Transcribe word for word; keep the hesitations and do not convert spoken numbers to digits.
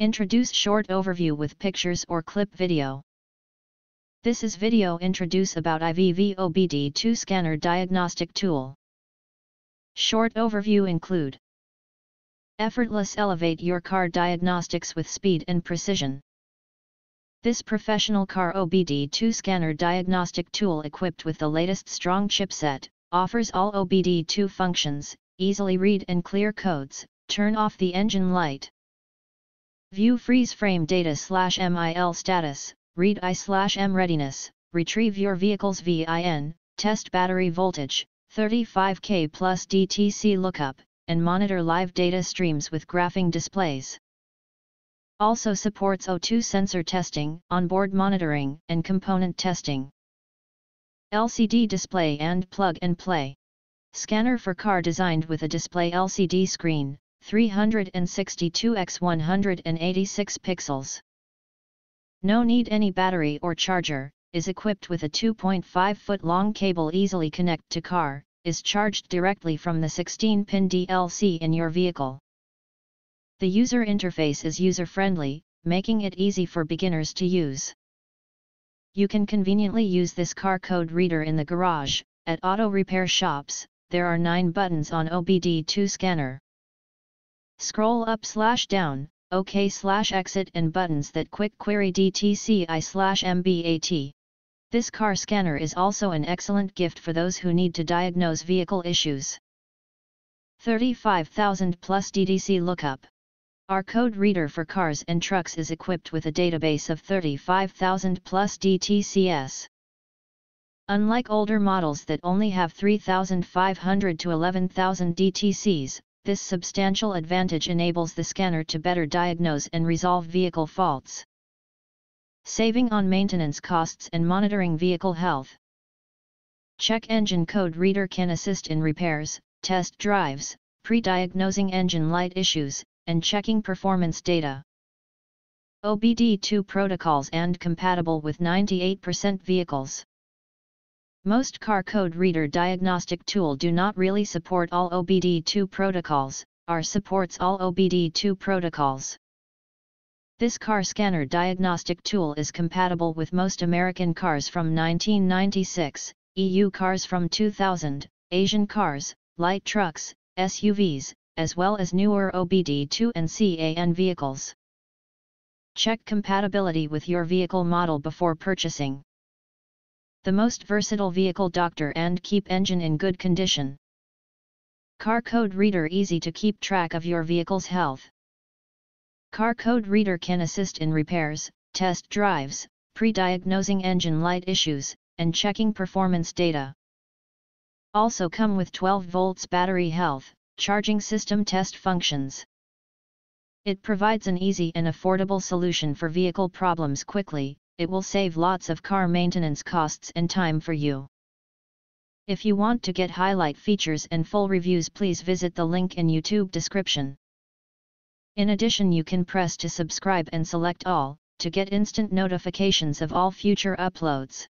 Introduce short overview with pictures or clip video. This is video introduce about I V V O B D two scanner diagnostic tool. Short overview include effortless elevate your car diagnostics with speed and precision. This professional car O B D two scanner diagnostic tool equipped with the latest strong chipset, offers all O B D two functions, easily read and clear codes, turn off the engine light. View freeze frame data slash M I L status, read I slash M readiness, retrieve your vehicle's V I N, test battery voltage, thirty-five K plus D T C lookup, and monitor live data streams with graphing displays. Also supports O two sensor testing, onboard monitoring, and component testing. L C D display and plug and play. Scanner for car designed with a display L C D screen. three hundred sixty-two by one hundred eighty-six pixels. No need any battery or charger, is equipped with a two point five foot long cable easily connect to car, is charged directly from the sixteen pin D L C in your vehicle. The user interface is user-friendly, making it easy for beginners to use. You can conveniently use this car code reader in the garage, at auto repair shops. There are nine buttons on O B D two scanner. Scroll up slash down, OK slash exit and buttons that quick query D T C I slash M B A T. This car scanner is also an excellent gift for those who need to diagnose vehicle issues. thirty-five thousand plus D T C lookup. Our code reader for cars and trucks is equipped with a database of thirty-five thousand plus D T Cs. Unlike older models that only have three thousand five hundred to eleven thousand D T Cs, this substantial advantage enables the scanner to better diagnose and resolve vehicle faults. Saving on maintenance costs and monitoring vehicle health. Check engine code reader can assist in repairs, test drives, pre-diagnosing engine light issues, and checking performance data. O B D two protocols and compatible with ninety-eight percent vehicles. Most car code reader diagnostic tool do not really support all O B D two protocols, our supports all O B D two protocols. This car scanner diagnostic tool is compatible with most American cars from nineteen ninety-six, E U cars from two thousand, Asian cars, light trucks, S U Vs, as well as newer O B D two and C A N vehicles. Check compatibility with your vehicle model before purchasing. The most versatile vehicle doctor and keep engine in good condition. Car code reader easy to keep track of your vehicle's health. Car code reader can assist in repairs, test drives, pre-diagnosing engine light issues, and checking performance data. Also come with twelve volts battery health, charging system test functions. It provides an easy and affordable solution for vehicle problems quickly. It will save lots of car maintenance costs and time for you. If you want to get highlight features and full reviews, please visit the link in YouTube description. In addition, you can press to subscribe and select all, to get instant notifications of all future uploads.